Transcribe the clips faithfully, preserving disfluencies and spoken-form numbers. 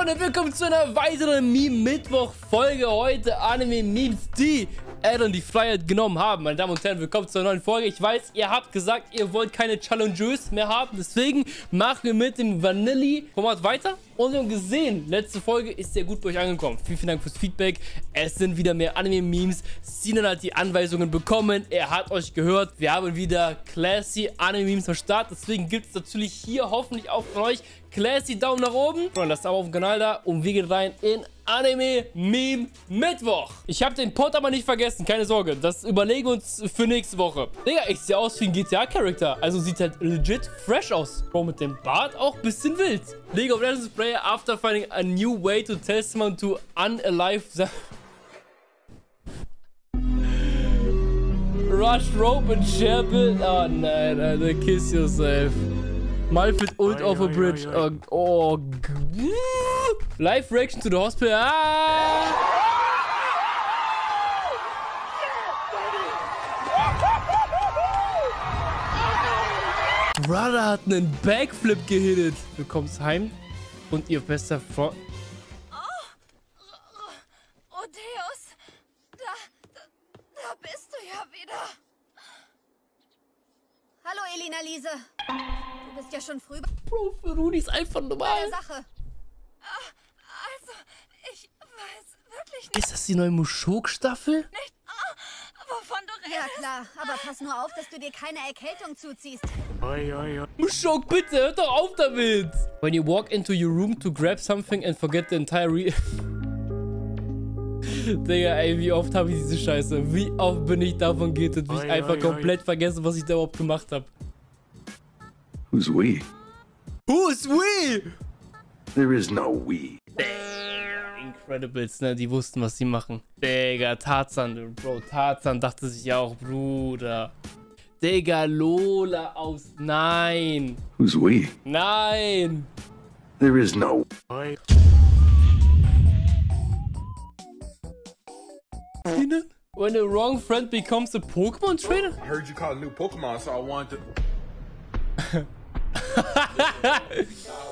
Freunde, willkommen zu einer weiteren Meme-Mittwoch-Folge. Heute Anime-Memes, die Eren die Freiheit genommen haben. Meine Damen und Herren, willkommen zu einer neuen Folge. Ich weiß, ihr habt gesagt, ihr wollt keine Challenges mehr haben. Deswegen machen wir mit dem Vanilli-Format weiter. Und wir haben gesehen, letzte Folge ist sehr gut bei euch angekommen. Vielen, vielen Dank fürs Feedback. Es sind wieder mehr Anime-Memes. Sinan hat die Anweisungen bekommen. Er hat euch gehört. Wir haben wieder classy Anime-Memes am Start. Deswegen gibt es natürlich hier hoffentlich auch von euch classy Daumen nach oben. Freunde, lasst ein Abo auf den Kanal da und wir gehen rein in Anime-Meme-Mittwoch. Ich habe den Pot aber nicht vergessen, keine Sorge. Das überlegen wir uns für nächste Woche. Digga, ich sehe aus wie ein G T A-Charakter. Also sieht halt legit fresh aus. Bro, mit dem Bart auch ein bisschen wild. League of Legends Player after finding a new way to tell someone to unalive them. Rush rope and share build. Oh nein, Alter, kiss yourself. Malfit ult off a bridge. Oh, oh. Live reaction to the hospital. Ah! Brother hat einen Backflip gehittet. Du kommst heim und ihr bester Freund. Oh, oh Deus, da, da, da bist du ja wieder. Hallo Elina Lise. Du bist ja schon früh. Bro, für Rudi ist einfach normal. Sache. Also, ich weiß wirklich nicht. Ist das die neue Muschok-Staffel? Nicht, oh, wovon du redest. Ja klar, aber pass nur auf, dass du dir keine Erkältung zuziehst. Oi, oi, oi. Muschok, bitte, hört doch auf damit! When you walk into your room to grab something and forget the entire re... Digga, ey, wie oft habe ich diese Scheiße? Wie oft bin ich davon gehittet, wie ich oi, einfach oi, komplett oi. vergesse, was ich da überhaupt gemacht habe? Who's we? Who's we? There is no we. Incredibles, ne? Die wussten, was sie machen. Digga, Tarzan, Bro, Tarzan dachte sich ja auch, Bruder. Digga, Lola aus. Nein. Who's we? Nein. There is no. When a wrong friend becomes a Pokemon trainer? I heard you call new Pokemon, so I wanted to. That's not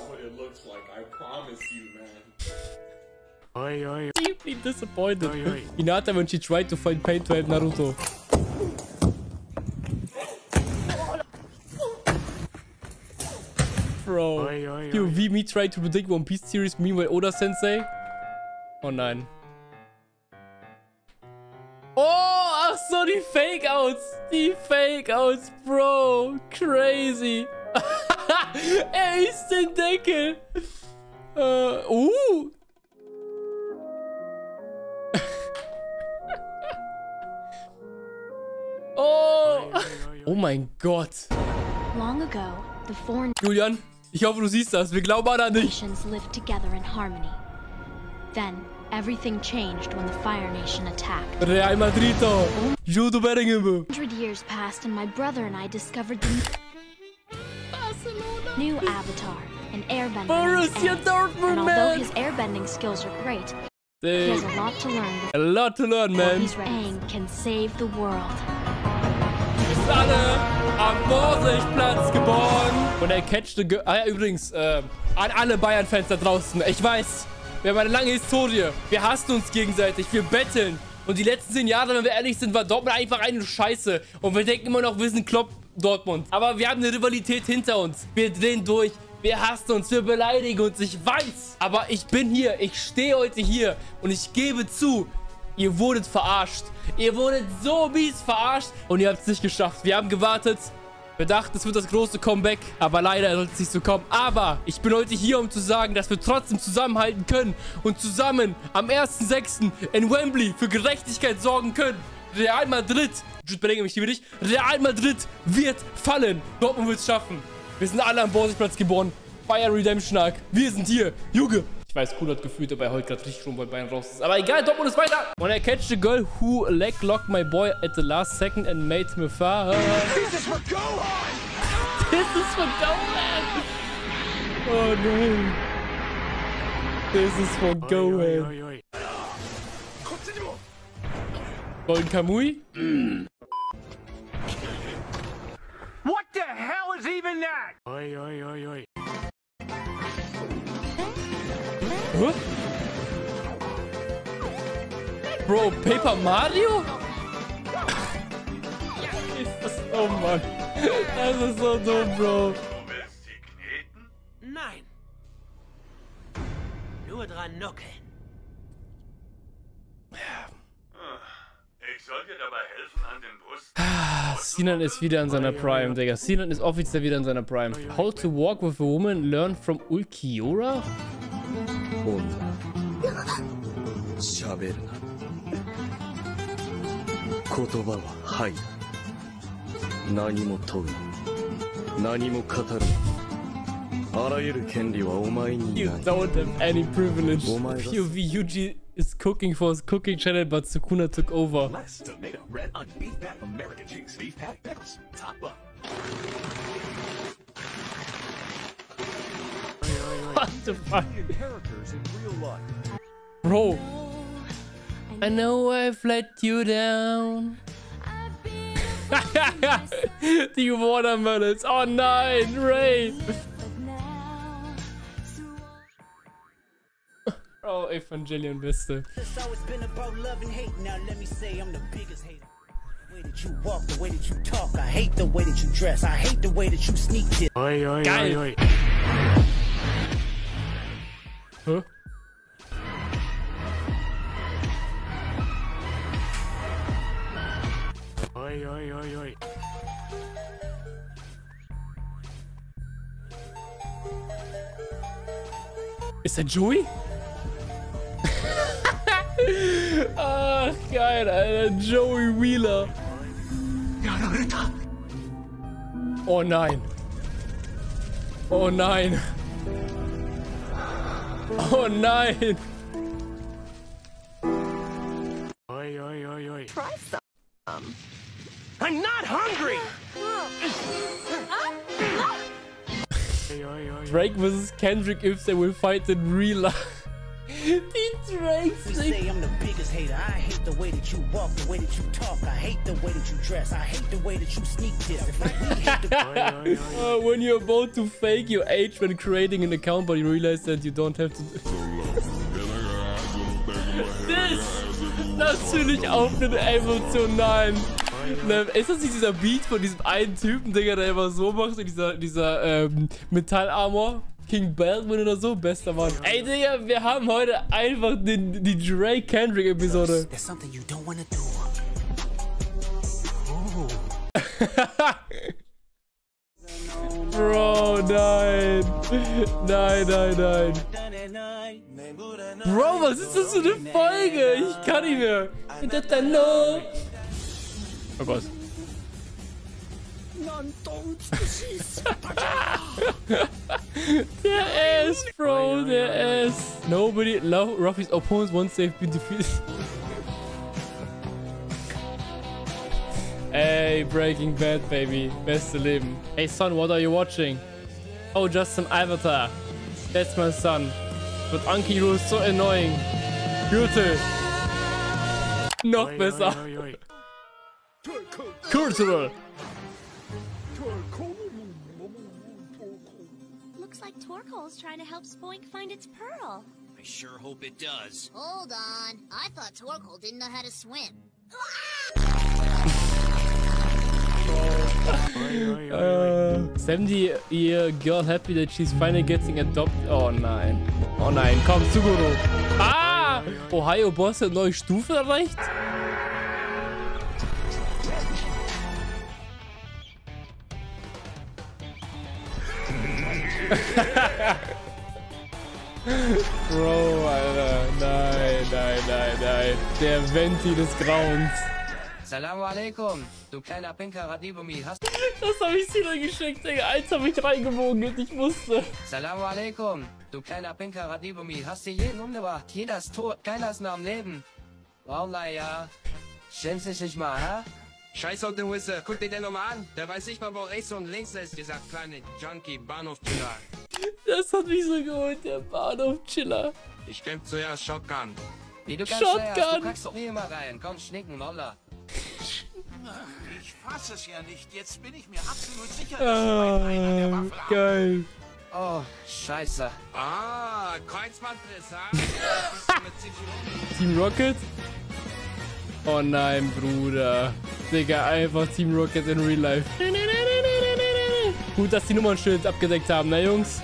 what it looks like, I promise you, man. Oi, oi. Deeply disappointed. Oi, oi. Hinata, when she tried to find pain to help Naruto. Bro, oi, oi, oi. You V me try to predict One Piece series, meanwhile Oda-sensei? Oh nein. Oh, ach so, die Fake-Outs. Die Fake-Outs, Bro. Crazy. Er ist den Deckel. Uh, uh. Oh. Oh mein Gott. Long ago. Julian, ich hoffe, du siehst das. Wir glauben an dich. Real Madrid. Judo Bellingham. hundred years passed and my brother and I discovered the Barcelona. New Avatar, an airbending. Boris, you're Dortmund, man. Although his airbending skills are great, he has a lot to learn. A lot to learn, man. His aim can save the world. Alle am Borsigplatz geboren. Und er catcht the girl. Ah ja, übrigens, äh, an alle Bayern-Fans da draußen. Ich weiß, wir haben eine lange Historie. Wir hassen uns gegenseitig. Wir betteln. Und die letzten zehn Jahre, wenn wir ehrlich sind, war Dortmund einfach eine Scheiße. Und wir denken immer noch, wir sind Klopp Dortmund. Aber wir haben eine Rivalität hinter uns. Wir drehen durch. Wir hassen uns. Wir beleidigen uns. Ich weiß. Aber ich bin hier. Ich stehe heute hier. Und ich gebe zu, ihr wurdet verarscht. Ihr wurdet so mies verarscht. Und ihr habt es nicht geschafft. Wir haben gewartet. Wir dachten, es wird das große Comeback. Aber leider sollte es nicht so kommen. Aber ich bin heute hier, um zu sagen, dass wir trotzdem zusammenhalten können. Und zusammen am ersten sechsten in Wembley für Gerechtigkeit sorgen können. Real Madrid. Jude Bellingham, ich liebe dich. Real Madrid wird fallen. Dortmund wird es schaffen. Wir sind alle am Borsigplatz geboren. Fire Redemption Arc. Wir sind hier. Juge. Ich weiß, cool hat gefühlt, aber er heult gerade richtig rum, weil Bayern raus ist. Aber egal, Dortmund ist weiter. Und er catcht the girl who leg-locked my boy at the last second and made me far. This is for Gohan! This is for Gohan! Oh nein. This is for Gohan. Golden Kamui? Mm. What the hell is even that? Oi, oi, oi, oi. Huh? Bro, Paper Mario? Ist das, oh Mann. Das ist so dumm, Bro. Du willst sie kneten? Nein. Nur dran nuckeln. Ich soll dir dabei helfen an den Brüsten. Sinan ist wieder in seiner Prime, Digga. Sinan ist offiziell wieder in seiner Prime. How to walk with a woman learn from Ulquiorra? Oh. You don't have any privilege. P O V U G is cooking for his cooking channel, but Sukuna took over. Less tomato, red on beef pat, American cheese, beef pat, pickles, top up. What the fuck? Characters in real life. Bro. I know I've let you down. Die Watermelons. Oh nein, Ray. Oh, Evangelion, beste. Oi, oi, geil. Oi, oi. Huh? Oi, oi, oi, oi. Ist der Joey? Ach, geil, Alter. Joey Wheeler. Oh nein. Oh nein. Oh nein. Oi, oi, oi, oi. Try some. I'm not hungry. Drake versus Kendrick if they will fight in real life. Die Drakes, we say I'm the biggest hater. I hate the way that you walk, the way that you talk. I hate the way that you dress. I hate the way that you sneak this. uh, when you're about to fake your age when creating an account, but you realize that you don't have to. Das natürlich auf den emotionalen. Ist das nicht dieser Beat von diesem einen Typen, Digga, der immer so macht? Dieser, dieser ähm, Metallarmor? King Baldwin oder so, bester Mann. Ey, Digga, wir haben heute einfach den, die Drake Kendrick Episode. Oh. Bro, nein. Nein, nein, nein. Bro, was ist das für eine Folge? Ich kann nicht mehr. Oh, was? Der ass, bro, der ass. Nobody, love Ruffy's opponents once they've been defeated. Hey, Breaking Bad, baby. Beste Leben. Hey, son, what are you watching? Oh, just some Avatar. That's my son. But Anki Rule is so annoying. Gürtel. Noch besser. Cultural. Looks like Torkoal's trying to help Spoink find its pearl. I sure hope it does. Hold on. I thought Torkoal didn't know how to swim. uh, seventy year girl happy that she's finally getting adopted. Oh nein. Oh nein. Komm, Suguru. Ah! Ohio Boss hat neue Stufe erreicht? Bro, Alter. Nein, nein, nein, nein. Der Venti des Grauens. Salam alaikum, du kleiner pinker Radibomi. Hast das habe ich Sinan geschickt, Digga. Eins habe ich reingebogen und ich wusste. Salam alaikum, du kleiner pinker Radibomi. Hast dir jeden umgebracht, jeder ist tot, keiner ist mehr am Leben. Wallah, ja. Schämst dich nicht mal, hä? Scheiß auf den Whistle, guck dir den nochmal an. Der weiß nicht mal, wo rechts und links ist, dieser kleine Junkie-Bahnhof-Chiller. Das hat mich so geholt, der Bahnhof-Chiller. Ich kämpfe zuerst Shotgun. Wie du kannst, Shotgun. Zuerst, du kackst doch nie immer rein. Komm, schnicken, Nolla. Ich fass es ja nicht. Jetzt bin ich mir absolut sicher, dass ah, du einer der Waffen. Geil. Oh, scheiße. Ah, Kreuzbandriss. Team Rocket? Oh nein, Bruder. Digga, einfach Team Rocket in Real Life. Gut, dass die Nummernschild abgedeckt haben, ne Jungs?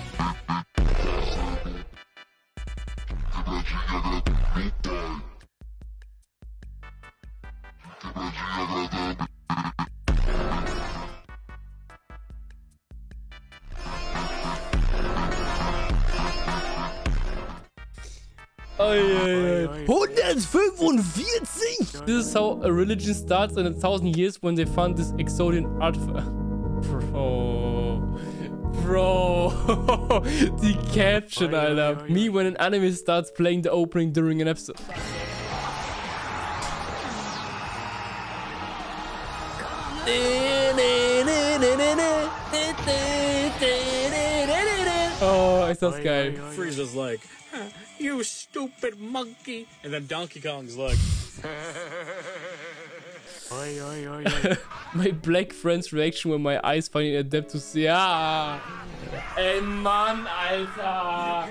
hundertfünfundvierzig! This is how a religion starts in a thousand years when they found this Exodian artifact. Bro. Bro. Die Caption, Alter. Me when an anime starts playing the opening during an episode. Oh, ist das geil. Frieza's like, you stupid monkey. And then Donkey Kong's like. My black friend's reaction when my eyes finally adapt to see. Ja. Ey, Mann, Alter.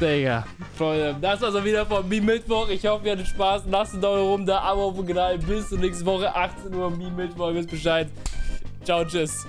Digga, Freunde, das war's auch wieder von Mi Mittwoch. Ich hoffe, ihr hattet Spaß. Lasst einen Daumen rum, da Abo auf dem Kanal. Bis zur nächsten Woche, achtzehn Uhr Mi Mittwoch. Ihr wisst Bescheid. Ciao, tschüss.